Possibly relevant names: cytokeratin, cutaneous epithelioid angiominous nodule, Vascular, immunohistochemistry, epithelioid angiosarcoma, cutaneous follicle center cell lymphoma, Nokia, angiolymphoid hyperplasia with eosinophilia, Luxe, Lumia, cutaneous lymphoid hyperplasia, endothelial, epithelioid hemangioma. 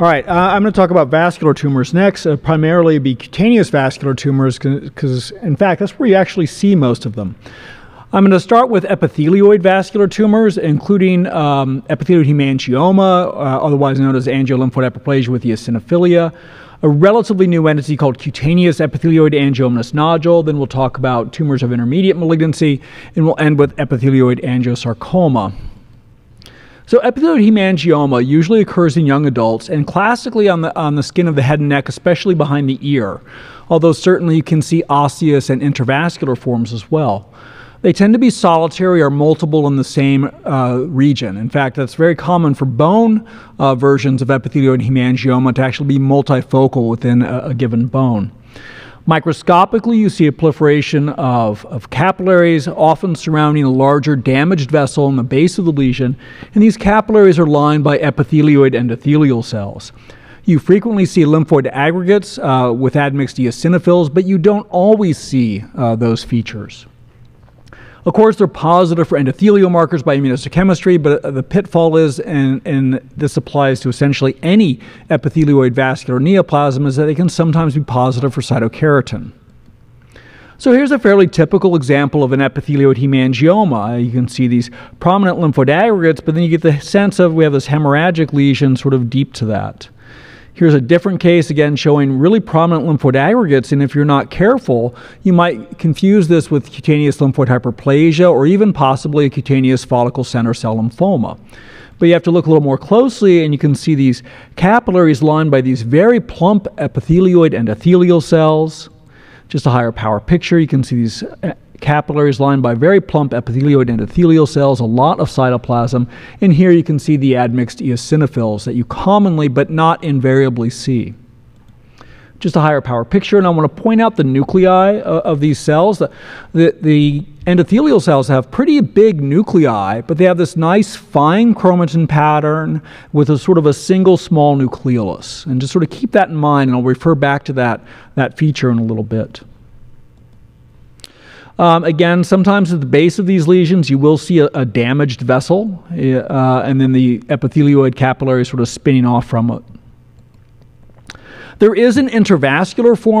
All right, I'm going to talk about vascular tumors next. Primarily be cutaneous vascular tumors because, in fact, that's where you actually see most of them. I'm going to start with epithelioid vascular tumors, including epithelioid hemangioma, otherwise known as angiolymphoid hyperplasia with eosinophilia, a relatively new entity called cutaneous epithelioid angiominous nodule. Then we'll talk about tumors of intermediate malignancy, and we'll end with epithelioid angiosarcoma. So epithelioid hemangioma usually occurs in young adults and classically on the skin of the head and neck, especially behind the ear, although certainly you can see osseous and intravascular forms as well. They tend to be solitary or multiple in the same region. In fact, that's very common for bone versions of epithelioid hemangioma to actually be multifocal within a given bone. Microscopically, you see a proliferation of capillaries, often surrounding a larger damaged vessel in the base of the lesion, and these capillaries are lined by epithelioid endothelial cells. You frequently see lymphoid aggregates with admixed eosinophils, but you don't always see those features. Of course, they're positive for endothelial markers by immunohistochemistry, but the pitfall is, and this applies to essentially any epithelioid vascular neoplasm, is that they can sometimes be positive for cytokeratin. So here's a fairly typical example of an epithelioid hemangioma. You can see these prominent lymphoid aggregates, but then you get the sense of we have this hemorrhagic lesion sort of deep to that. Here's a different case, again, showing really prominent lymphoid aggregates, and if you're not careful, you might confuse this with cutaneous lymphoid hyperplasia or even possibly a cutaneous follicle center cell lymphoma. But you have to look a little more closely, and you can see these capillaries lined by these very plump epithelioid endothelial cells. Just a higher power picture, you can see these capillaries lined by very plump epithelioid endothelial cells, a lot of cytoplasm, and here you can see the admixed eosinophils that you commonly but not invariably see. Just a higher power picture, and I want to point out the nuclei of these cells. The endothelial cells have pretty big nuclei, but they have this nice fine chromatin pattern with a sort of a single small nucleolus. And just sort of keep that in mind, and I'll refer back to that feature in a little bit. Again, sometimes at the base of these lesions, you will see a damaged vessel, and then the epithelioid capillary sort of spinning off from it. There is an intravascular form